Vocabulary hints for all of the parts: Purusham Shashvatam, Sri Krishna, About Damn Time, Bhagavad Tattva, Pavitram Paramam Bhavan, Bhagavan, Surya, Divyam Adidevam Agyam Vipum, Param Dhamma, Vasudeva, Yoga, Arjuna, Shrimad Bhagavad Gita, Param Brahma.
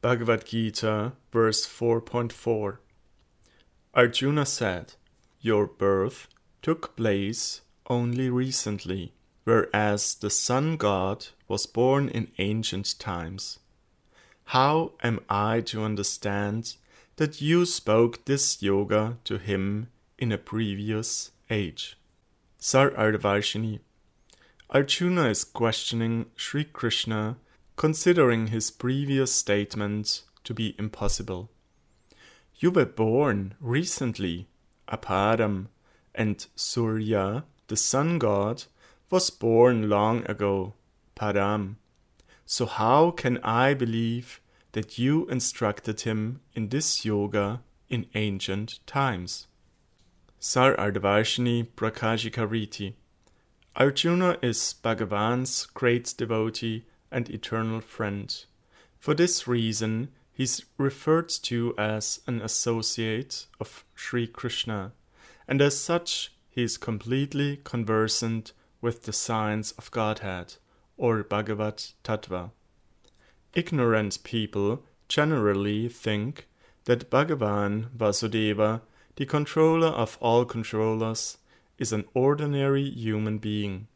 Bhagavad Gita, verse 4.4. Arjuna said, "Your birth took place only recently, whereas the sun god was born in ancient times. How am I to understand that you spoke this yoga to him in a previous age?" Sarardavashini. Arjuna is questioning Sri Krishna, considering his previous statement to be impossible. You were born recently. Aparam and Surya, the sun god, was born long ago. Param. So how can I believe that you instructed him in this yoga in ancient times? Sarardavashini Prakashikariti. Arjuna is Bhagavan's great devotee and eternal friend. For this reason, he is referred to as an associate of Sri Krishna, and as such, he is completely conversant with the science of Godhead, or Bhagavad Tattva. Ignorant people generally think that Bhagavan, Vasudeva, the controller of all controllers, is an ordinary human being.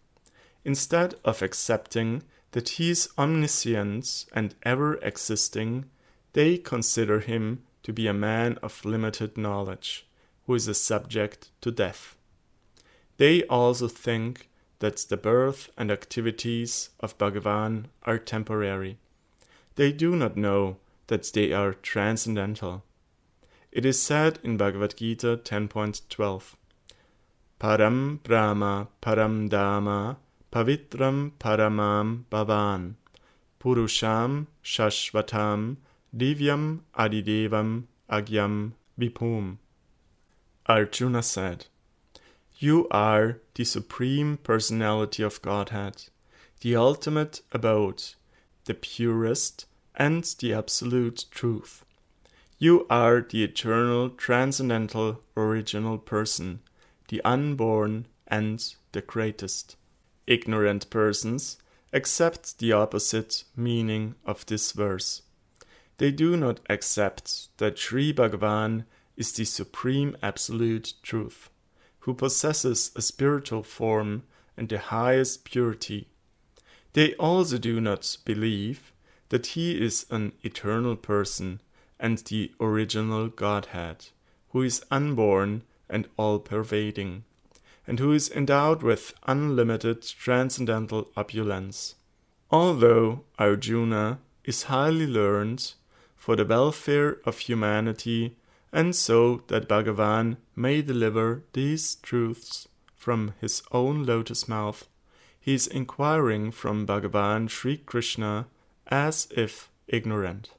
Instead of accepting that he is omniscient and ever-existing, they consider him to be a man of limited knowledge, who is a subject to death. They also think that the birth and activities of Bhagavan are temporary. They do not know that they are transcendental. It is said in Bhagavad Gita 10.12, Param Brahma, Param Dhamma, Pavitram Paramam Bhavan, Purusham Shashvatam, Divyam Adidevam Agyam Vipum. Arjuna said, "You are the Supreme Personality of Godhead, the ultimate abode, the purest and the absolute truth. You are the eternal, transcendental, original person, the unborn and the greatest." Ignorant persons accept the opposite meaning of this verse. They do not accept that Sri Bhagavan is the supreme absolute truth, who possesses a spiritual form and the highest purity. They also do not believe that he is an eternal person and the original Godhead, who is unborn and all-pervading, and who is endowed with unlimited transcendental opulence. Although Arjuna is highly learned, for the welfare of humanity, and so that Bhagavan may deliver these truths from his own lotus mouth, he is inquiring from Bhagavan Sri Krishna as if ignorant.